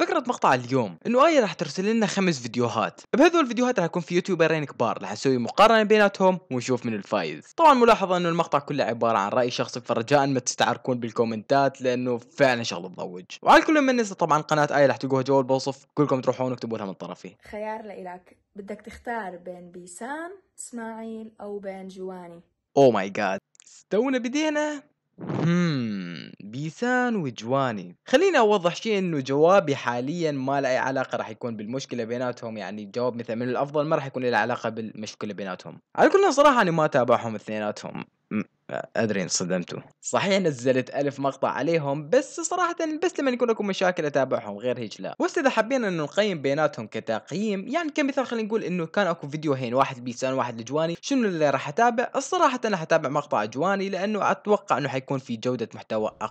فكرة مقطع اليوم انه آية راح ترسل لنا 5 فيديوهات، بهذول الفيديوهات راح يكون في يوتيوبرين كبار، راح اسوي مقارنة بيناتهم ونشوف من الفايز. طبعا ملاحظة انه المقطع كله عبارة عن رأي شخصي، فرجاء ما تستعركون بالكومنتات لانه فعلا شغل تضوج. وعلى كل من ننسى طبعا قناة آية راح تلقوها جوا الوصف، كلكم تروحون اكتبوا لها من طرفي. خيار لإلك، بدك تختار بين بيسام اسماعيل او بين جواني. اوه ماي جاد، تونا بدينا. بيسان وجواني. خليني اوضح شيء انه جوابي حاليا ما له اي علاقه راح يكون بالمشكله بيناتهم، يعني جواب مثلا من الافضل ما راح يكون له علاقه بالمشكله بيناتهم. على كل صراحه انا ما تابعهم اثنيناتهم، ادري انصدمتوا. صحيح نزلت 1000 مقطع عليهم، بس صراحه بس لما يكون لكم مشاكل اتابعهم، غير هيك لا. بس اذا حبينا انه نقيم بيناتهم كتقييم، يعني كمثال خلينا نقول انه كان اكو فيديوهين، واحد بيسان واحد لجواني، شنو اللي راح اتابع؟ الصراحه انا حتابع مقطع جواني لانه اتوقع انه حيكون في جوده محتوى اقوى.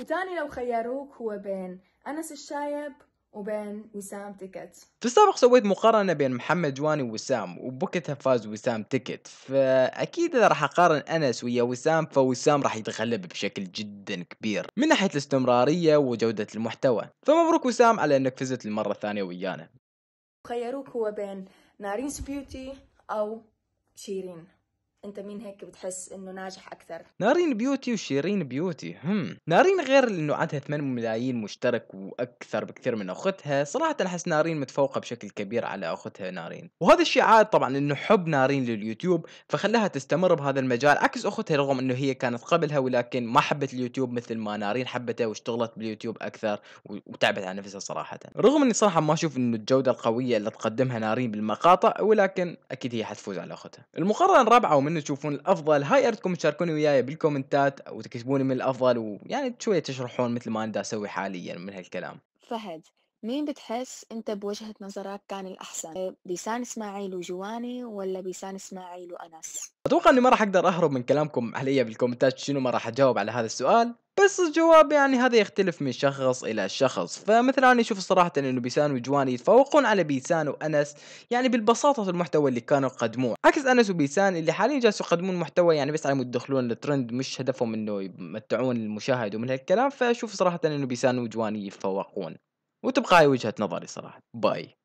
وثاني لو خيروك هو بين انس الشايب وبين وسام تيكت. في السابق سويت مقارنة بين محمد جواني ووسام، وبوقتها فاز وسام تيكت، فأكيد إذا راح أقارن أنس ويا وسام فوسام راح يتغلب بشكل جدا كبير من ناحية الاستمرارية وجودة المحتوى. فمبروك وسام على إنك فزت للمرة الثانية ويانا. خيروك هو بين نارين بيوتي أو شيرين، انت مين هيك بتحس انه ناجح اكثر؟ نارين بيوتي وشيرين بيوتي. نارين غير انه عندها 8 ملايين مشترك واكثر بكثير من اختها، صراحه احس نارين متفوقه بشكل كبير على اختها نارين، وهذا الشيء عاد طبعا انه حب نارين لليوتيوب فخلاها تستمر بهذا المجال عكس اختها، رغم انه هي كانت قبلها ولكن ما حبت اليوتيوب مثل ما نارين حبته واشتغلت باليوتيوب اكثر وتعبت على نفسها صراحه، رغم اني صراحه ما اشوف انه الجوده القويه اللي تقدمها نارين بالمقاطع، ولكن اكيد هي حتفوز على اختها. المقارنه الرابعه ومن تشوفون الافضل، هاي اردكم تشاركوني وياي بالكومنتات وتكتبوني من الافضل، ويعني شويه تشرحون مثل ما انا اسوي حاليا من هالكلام. فهد، مين بتحس انت بوجهه نظرك كان الاحسن؟ بيسان اسماعيل وجواني ولا بيسان اسماعيل وانس؟ اتوقع اني ما راح اقدر اهرب من كلامكم علي بالكومنتات شنو ما راح اجاوب على هذا السؤال، بس الجواب يعني هذا يختلف من شخص الى شخص، فمثلا انا اشوف صراحه انه بيسان وجواني يتفوقون على بيسان وانس، يعني بالبساطه المحتوى اللي كانوا يقدموه، عكس انس وبيسان اللي حاليا جالسوا يقدمون محتوى يعني بس على مود يدخلون الترند، مش هدفهم انه يمتعون المشاهد ومن هالكلام، فاشوف صراحه انه بيسان وجواني يتفوقون، وتبقى هاي وجهه نظري صراحه. باي.